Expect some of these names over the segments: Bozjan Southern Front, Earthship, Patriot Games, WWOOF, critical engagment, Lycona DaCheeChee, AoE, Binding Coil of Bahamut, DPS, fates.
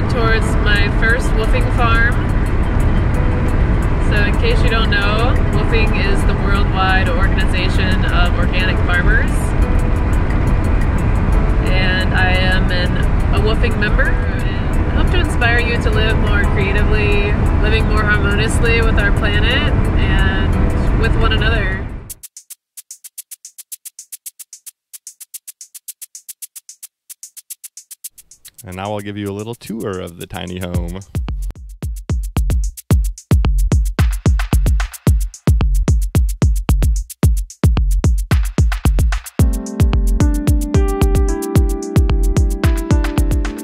headed towards my first woofing farm. So in case you don't know, woofing is the worldwide organization of organic farmers. And I am a woofing member. I hope to inspire you to live more creatively, living more harmoniously with our planet and with one another. And now I'll give you a little tour of the tiny home.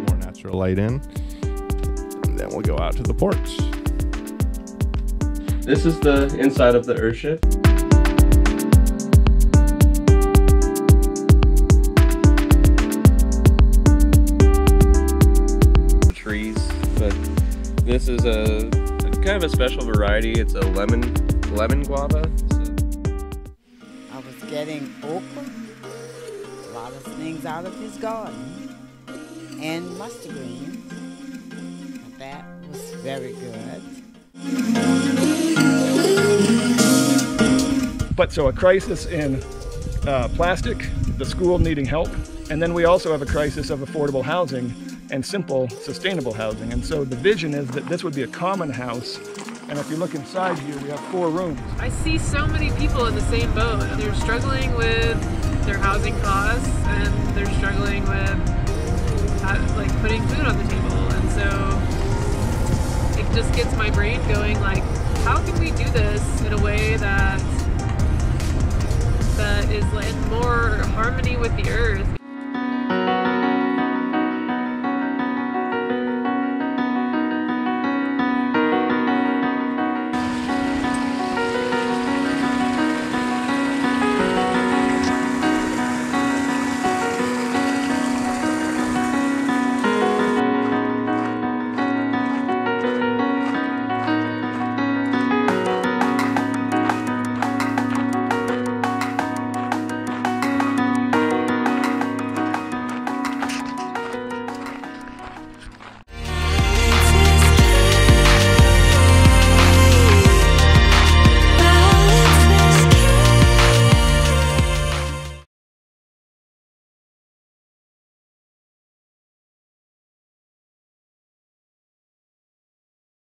More natural light in, and then we'll go out to the porch. This is the inside of the Earthship. This is a kind of a special variety. It's a lemon guava. I was getting okra, a lot of things out of his garden, and mustard greens. That was very good. But so a crisis in plastic, the school needing help, and then we also have a crisis of affordable housing and simple, sustainable housing. And so the vision is that this would be a common house. And if you look inside here, we have 4 rooms. I see so many people in the same boat. They're struggling with their housing costs, and they're struggling with like putting food on the table. And so it just gets my brain going, like, how can we do this in a way that is in more harmony with the earth?